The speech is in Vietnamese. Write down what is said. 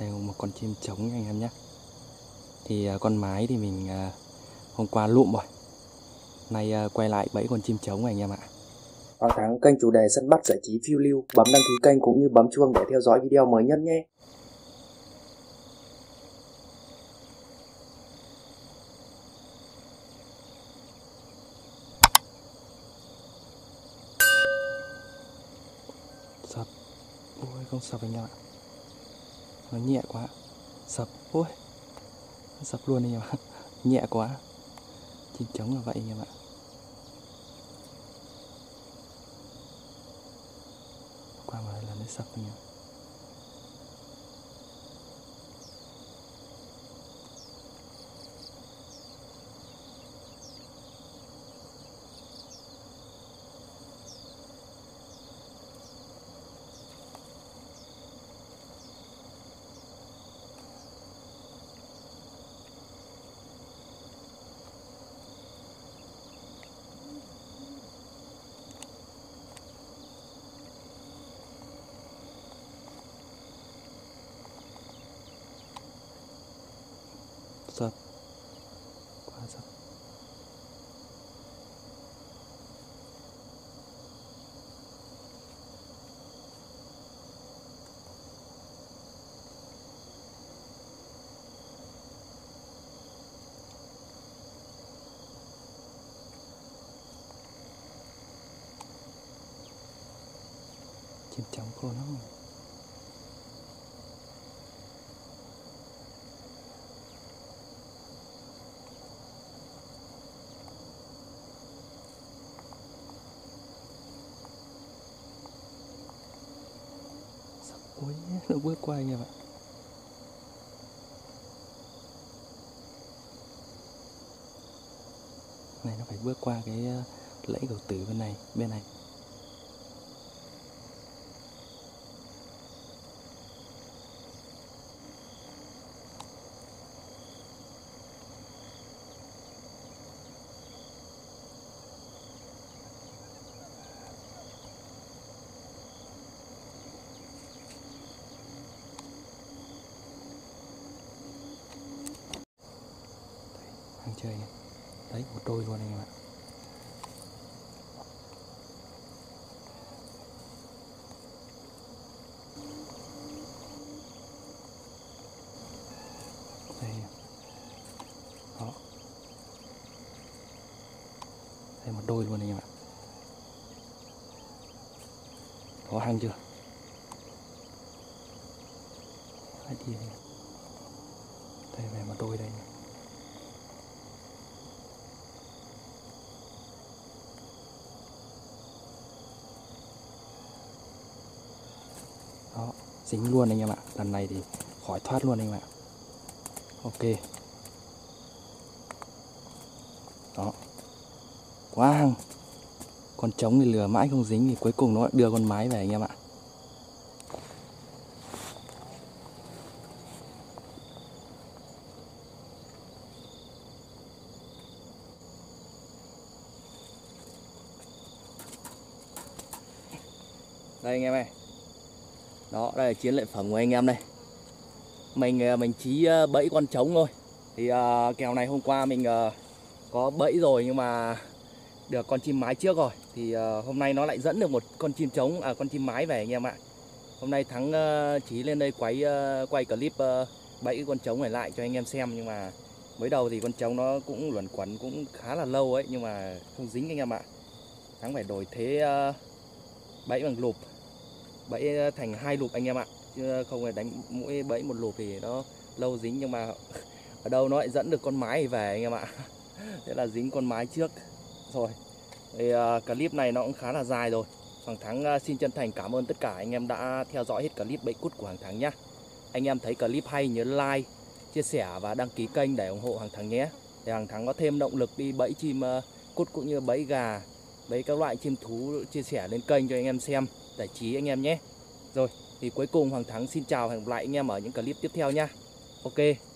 Đây một con chim trống anh em nhé. Thì con mái thì mình hôm qua lụm rồi, nay quay lại bẫy con chim trống anh em ạ. Hoàng Thắng, kênh chủ đề săn bắt giải trí phiêu lưu. Bấm đăng ký kênh cũng như bấm chuông để theo dõi video mới nhất nhé. Sập, ôi không sập anh em ạ, nó nhẹ quá. Sập, ôi sập luôn anh em ạ, nhẹ quá. Chim trống là vậy anh em ạ. Qua một lần nó sập anh em. Sập, quá sập. Chim trống khô lắm rồi. Ôi, nó bước qua anh em ạ. Này nó phải bước qua cái lẫy gầu tử bên này. Chơi đấy một đôi luôn anh em ạ. Đây đó, đây một đôi luôn anh em ạ. Có hang chưa? Đấy, đi đây về một đôi đây. Đó, dính luôn anh em ạ. Lần này thì khỏi thoát luôn anh em ạ. Ok. Đó. Quá hăng. Con trống thì lừa mãi không dính, thì cuối cùng nó đưa con mái về anh em ạ. Đây anh em ơi. Đó, đây là chiến lợi phẩm của anh em đây. Mình chỉ bẫy con trống thôi. Thì kèo này hôm qua mình có bẫy rồi, nhưng mà được con chim mái trước rồi. Thì hôm nay nó lại dẫn được một con chim trống, con chim mái về anh em ạ. Hôm nay Thắng chỉ lên đây quay clip bẫy con trống này lại cho anh em xem. Nhưng mà mới đầu thì con trống nó cũng luẩn quẩn cũng khá là lâu ấy, nhưng mà không dính anh em ạ. Thắng phải đổi thế bẫy bằng lụp, bẫy thành hai lụp anh em ạ, chứ không phải đánh mỗi bẫy một lụp thì nó lâu dính. Nhưng mà ở đâu nó lại dẫn được con mái về anh em ạ. Thế là dính con mái trước rồi. Thì clip này nó cũng khá là dài rồi. Hoàng Thắng xin chân thành cảm ơn tất cả anh em đã theo dõi hết clip bẫy cút của Hoàng Thắng nhé. Anh em thấy clip hay nhớ like, chia sẻ và đăng ký kênh để ủng hộ Hoàng Thắng nhé, để Hoàng Thắng có thêm động lực đi bẫy chim cút cũng như bẫy gà, bẫy các loại chim thú, chia sẻ lên kênh cho anh em xem giải trí anh em nhé. Rồi thì cuối cùng Hoàng Thắng xin chào hẹn gặp lại anh em ở những clip tiếp theo nha. Ok.